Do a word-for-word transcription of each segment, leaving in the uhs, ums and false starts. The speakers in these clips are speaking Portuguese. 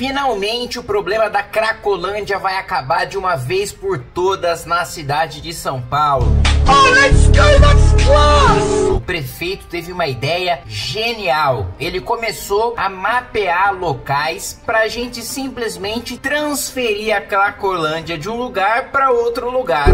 Finalmente, o problema da Cracolândia vai acabar de uma vez por todas na cidade de São Paulo. Oh, let's go, that's class! O prefeito teve uma ideia genial. Ele começou a mapear locais pra gente simplesmente transferir a Cracolândia de um lugar pra outro lugar.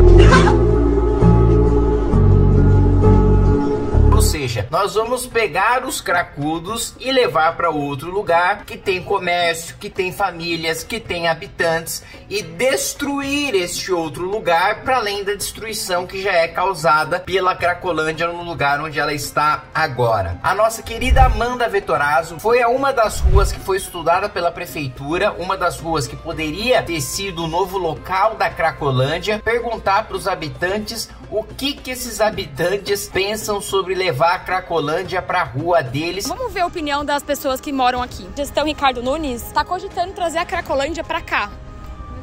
Ou seja, nós vamos pegar os cracudos e levar para outro lugar que tem comércio, que tem famílias, que tem habitantes e destruir este outro lugar, para além da destruição que já é causada pela Cracolândia no lugar onde ela está agora. A nossa querida Amanda Vetorazzo foi a uma das ruas que foi estudada pela prefeitura, uma das ruas que poderia ter sido o novo local da Cracolândia, perguntar para os habitantes o que que esses habitantes pensam sobre levar a Cracolândia para a rua deles. Vamos ver a opinião das pessoas que moram aqui. Gestão Ricardo Nunes está cogitando trazer a Cracolândia para cá.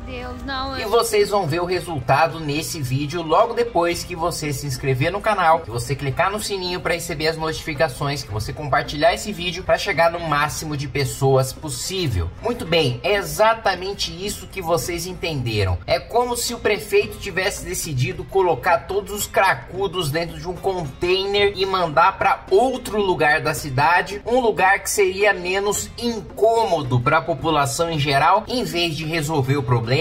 Meu Deus, não. Eu... E vocês vão ver o resultado nesse vídeo logo depois que você se inscrever no canal, que você clicar no sininho para receber as notificações, que você compartilhar esse vídeo para chegar no máximo de pessoas possível. Muito bem, é exatamente isso que vocês entenderam. É como se o prefeito tivesse decidido colocar todos os cracudos dentro de um container e mandar para outro lugar da cidade, um lugar que seria menos incômodo para a população em geral, em vez de resolver o problema.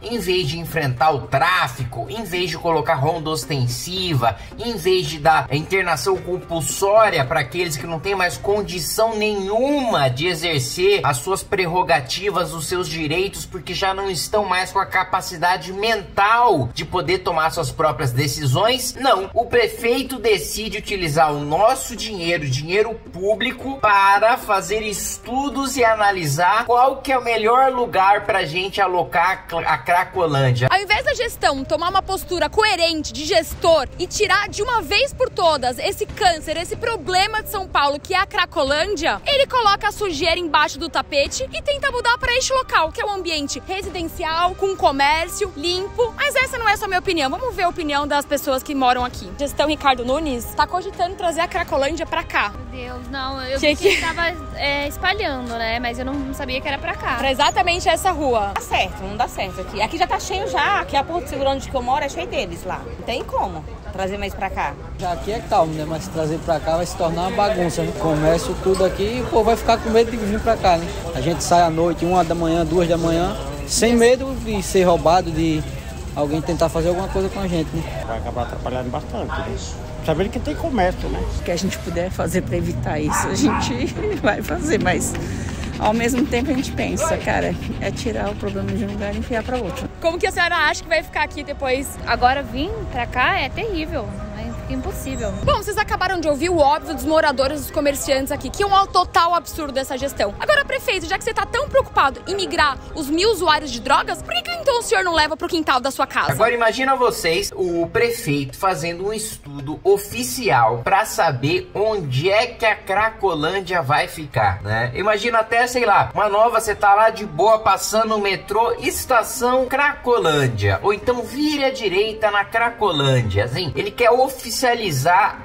Em vez de enfrentar o tráfico, em vez de colocar ronda ostensiva, em vez de dar internação compulsória para aqueles que não têm mais condição nenhuma de exercer as suas prerrogativas, os seus direitos, porque já não estão mais com a capacidade mental de poder tomar suas próprias decisões, não. O prefeito decide utilizar o nosso dinheiro, dinheiro público, para fazer estudos e analisar qual que é o melhor lugar para a gente alocar a Cracolândia. Ao invés da gestão tomar uma postura coerente de gestor e tirar de uma vez por todas esse câncer, esse problema de São Paulo que é a Cracolândia, ele coloca a sujeira embaixo do tapete e tenta mudar para este local, que é um ambiente residencial, com comércio, limpo. Mas essa não é só minha opinião, vamos ver a opinião das pessoas que moram aqui. Gestão Ricardo Nunes está cogitando trazer a Cracolândia para cá. Meu Deus, não, eu vi que estava é, espalhando, né, mas eu não sabia que era para cá. Para exatamente essa rua. Tá certo, não dá certo aqui. Aqui já tá cheio já, aqui a Porto Seguro onde que eu moro é cheio deles lá. Não tem como trazer mais pra cá. Já aqui é calmo, né? Mas trazer pra cá vai se tornar uma bagunça, né? Comércio tudo aqui e o povo vai ficar com medo de vir pra cá, né? A gente sai à noite, uma da manhã, duas da manhã, sem medo de ser roubado, de alguém tentar fazer alguma coisa com a gente, né? Vai acabar atrapalhando bastante, né? Sabendo que tem comércio, né? O que a gente puder fazer pra evitar isso, a gente vai fazer, mas... Ao mesmo tempo a gente pensa, cara, é tirar o problema de um lugar e enfiar para outro. Como que a senhora acha que vai ficar aqui depois? Agora vir para cá é terrível, é impossível. Bom, vocês acabaram de ouvir o óbvio dos moradores, dos comerciantes aqui, que é um total absurdo dessa gestão. Agora, prefeito, já que você tá tão preocupado em migrar os mil usuários de drogas, por que então o senhor não leva pro quintal da sua casa? Agora imagina vocês, o prefeito fazendo um estudo oficial para saber onde é que a Cracolândia vai ficar, né? Imagina até, sei lá, uma nova, você tá lá de boa passando o metrô, estação Cracolândia, ou então vire à direita na Cracolândia, assim. Ele quer oficializar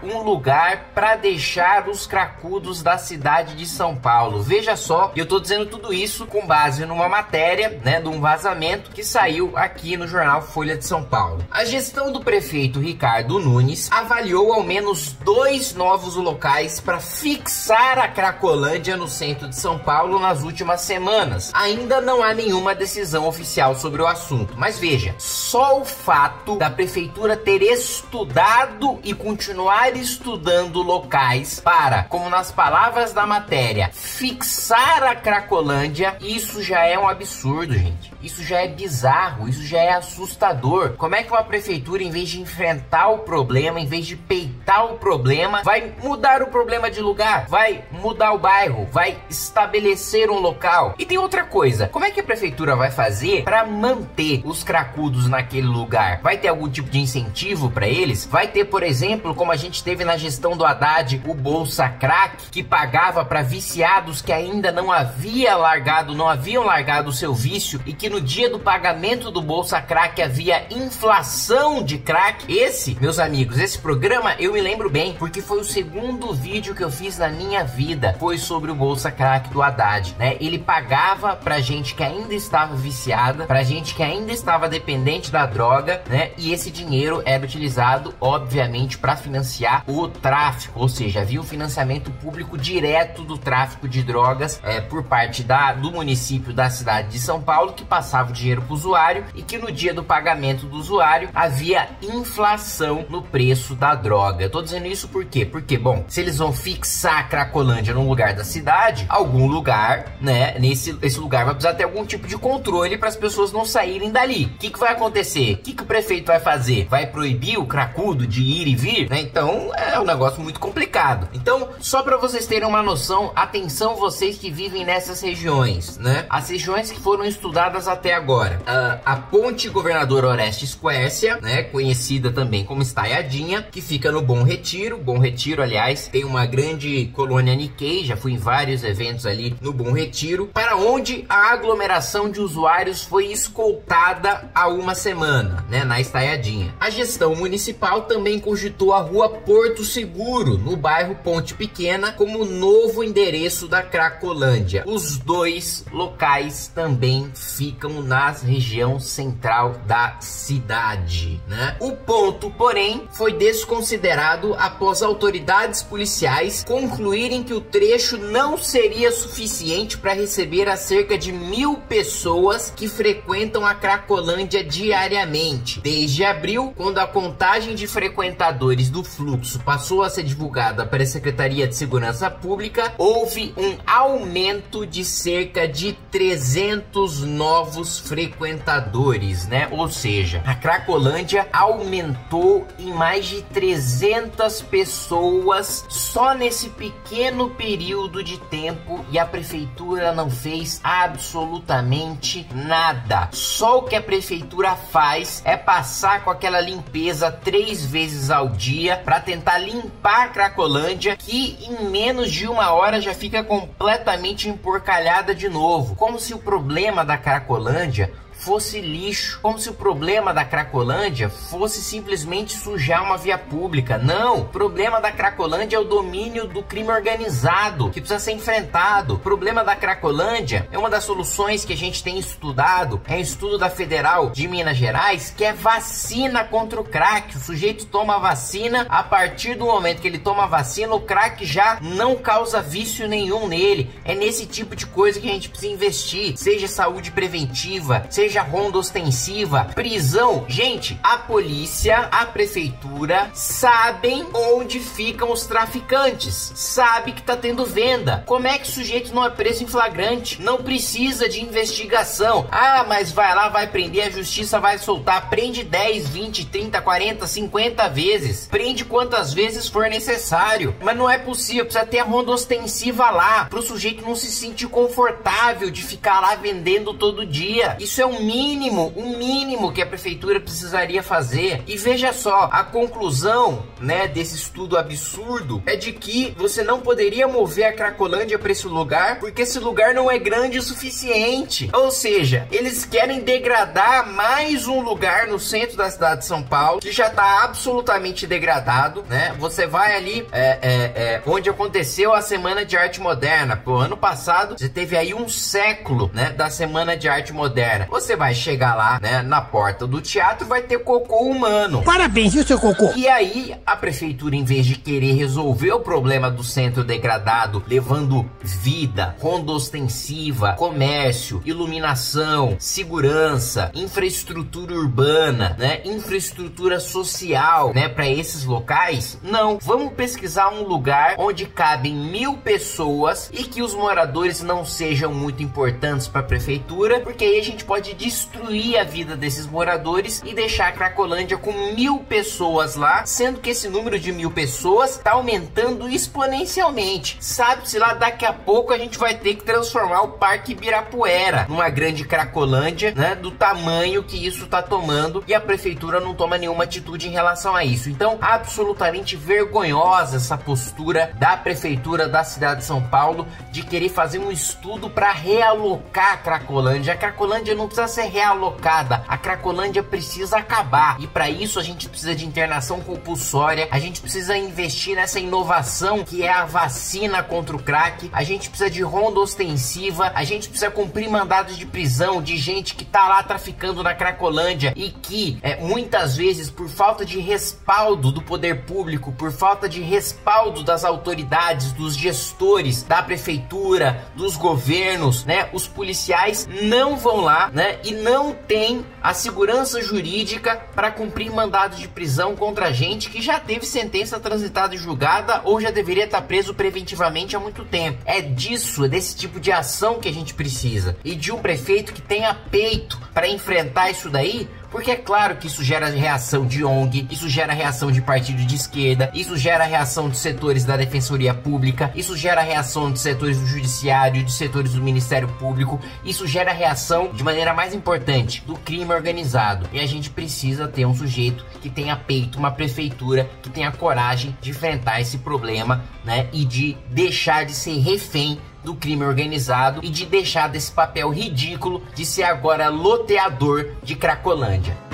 um lugar para deixar os cracudos da cidade de São Paulo. Veja só, eu tô dizendo tudo isso com base numa matéria, né, de um vazamento que saiu aqui no jornal Folha de São Paulo. A gestão do prefeito Ricardo Nunes avaliou ao menos dois novos locais para fixar a Cracolândia no centro de São Paulo nas últimas semanas. Ainda não há nenhuma decisão oficial sobre o assunto, mas veja, só o fato da prefeitura ter estudado e continuar estudando locais para, como nas palavras da matéria, fixar a Cracolândia, isso já é um absurdo, gente. Isso já é bizarro, isso já é assustador. Como é que uma prefeitura, em vez de enfrentar o problema, em vez de peitar o problema, vai mudar o problema de lugar, vai mudar o bairro, vai estabelecer um local? E tem outra coisa, como é que a prefeitura vai fazer para manter os cracudos naquele lugar? Vai ter algum tipo de incentivo para eles? Vai ter, por exemplo, como a gente teve na gestão do Haddad, o Bolsa Crack, que pagava para viciados que ainda não havia largado, não haviam largado o seu vício, e que no dia do pagamento do Bolsa Crack havia inflação de crack. Esse, meus amigos, esse desse programa eu me lembro bem, porque foi o segundo vídeo que eu fiz na minha vida, foi sobre o Bolsa Crack do Haddad, né? Ele pagava pra gente que ainda estava viciada, pra gente que ainda estava dependente da droga, né? E esse dinheiro era utilizado, obviamente, para financiar o tráfico, ou seja, havia o financiamento público direto do tráfico de drogas é, por parte da, do município da cidade de São Paulo, que passava o dinheiro para o usuário e que no dia do pagamento do usuário havia inflação no preço da droga. Eu tô dizendo isso por quê? Porque, bom, se eles vão fixar a Cracolândia num lugar da cidade, algum lugar, né, nesse esse lugar vai precisar ter algum tipo de controle para as pessoas não saírem dali. O que, que vai acontecer? O que, que o prefeito vai fazer? Vai proibir o cracudo de ir e vir? Né? Então, é um negócio muito complicado. Então, só para vocês terem uma noção, atenção vocês que vivem nessas regiões, né? As regiões que foram estudadas até agora. A, a Ponte Governador Orestes Quércia, né, conhecida também como Estaiadinha, que fica no Bom Retiro. Bom Retiro, aliás, tem uma grande colônia Nikkei, já fui em vários eventos ali no Bom Retiro, para onde a aglomeração de usuários foi escoltada há uma semana, né, na Estaiadinha. A gestão municipal também cogitou a rua Porto Seguro, no bairro Ponte Pequena, como novo endereço da Cracolândia. Os dois locais também ficam na região central da cidade, né? O ponto, porém, foi desconsiderado após autoridades policiais concluírem que o trecho não seria suficiente para receber a cerca de mil pessoas que frequentam a Cracolândia diariamente. Desde abril, quando a contagem de frequentadores do fluxo passou a ser divulgada para a Secretaria de Segurança Pública, houve um aumento de cerca de trezentos novos frequentadores, né? Ou seja, a Cracolândia aumentou em mais de trezentas pessoas só nesse pequeno período de tempo e a prefeitura não fez absolutamente nada. Só o que a prefeitura faz é passar com aquela limpeza três vezes ao dia para tentar limpar a Cracolândia, que em menos de uma hora já fica completamente emporcalhada de novo, como se o problema da Cracolândia fosse lixo, como se o problema da Cracolândia fosse simplesmente sujar uma via pública. Não, o problema da Cracolândia é o domínio do crime organizado, que precisa ser enfrentado. O problema da Cracolândia é uma das soluções que a gente tem estudado, é um estudo da Federal de Minas Gerais, que é vacina contra o crack. O sujeito toma a vacina, a partir do momento que ele toma a vacina, o crack já não causa vício nenhum nele. É nesse tipo de coisa que a gente precisa investir, seja saúde preventiva, seja Seja ronda ostensiva, prisão. Gente, a polícia, a prefeitura sabem onde ficam os traficantes, sabe que tá tendo venda. Como é que o sujeito não é preso em flagrante? Não precisa de investigação. Ah, mas vai lá, vai prender, a justiça vai soltar. Prende dez, vinte, trinta, quarenta, cinquenta vezes. Prende quantas vezes for necessário. Mas não é possível, precisa ter a ronda ostensiva lá, pro sujeito não se sentir confortável de ficar lá vendendo todo dia. Isso é um mínimo, um mínimo que a prefeitura precisaria fazer. E veja só, a conclusão, né, desse estudo absurdo é de que você não poderia mover a Cracolândia para esse lugar, porque esse lugar não é grande o suficiente. Ou seja, eles querem degradar mais um lugar no centro da cidade de São Paulo, que já está absolutamente degradado, né? Você vai ali é, é, é, onde aconteceu a Semana de Arte Moderna. Pô, ano passado você teve aí um século, né, da Semana de Arte Moderna. Você vai chegar lá, né, na porta do teatro, vai ter cocô humano. Parabéns, viu, seu cocô? E aí, a prefeitura, em vez de querer resolver o problema do centro degradado, levando vida, ronda ostensiva, comércio, iluminação, segurança, infraestrutura urbana, né, infraestrutura social, né, para esses locais, não. Vamos pesquisar um lugar onde cabem mil pessoas e que os moradores não sejam muito importantes para a prefeitura, porque aí a gente pode destruir a vida desses moradores e deixar a Cracolândia com mil pessoas lá, sendo que esse número de mil pessoas tá aumentando exponencialmente. Sabe-se lá, daqui a pouco a gente vai ter que transformar o Parque Ibirapuera numa grande Cracolândia, né, do tamanho que isso tá tomando, e a prefeitura não toma nenhuma atitude em relação a isso. Então, absolutamente vergonhosa essa postura da prefeitura da cidade de São Paulo de querer fazer um estudo para realocar a Cracolândia. A Cracolândia não precisa precisa ser realocada, a Cracolândia precisa acabar, e para isso a gente precisa de internação compulsória, a gente precisa investir nessa inovação que é a vacina contra o crack, a gente precisa de ronda ostensiva, a gente precisa cumprir mandados de prisão de gente que tá lá traficando na Cracolândia e que é, muitas vezes por falta de respaldo do poder público, por falta de respaldo das autoridades, dos gestores, da prefeitura, dos governos, né? Os policiais não vão lá, né? E não tem a segurança jurídica para cumprir mandado de prisão contra gente que já teve sentença transitada e julgada ou já deveria estar preso preventivamente há muito tempo. É disso, é desse tipo de ação que a gente precisa. E de um prefeito que tenha peito para enfrentar isso daí, porque é claro que isso gera reação de O N G, isso gera reação de partido de esquerda, isso gera reação de setores da Defensoria Pública, isso gera reação de setores do Judiciário, de setores do Ministério Público, isso gera reação, de maneira mais importante, do crime organizado. E a gente precisa ter um sujeito que tenha peito, uma prefeitura que tenha coragem de enfrentar esse problema, né, e de deixar de ser refém do crime organizado e de deixar desse papel ridículo de ser agora loteador de Cracolândia.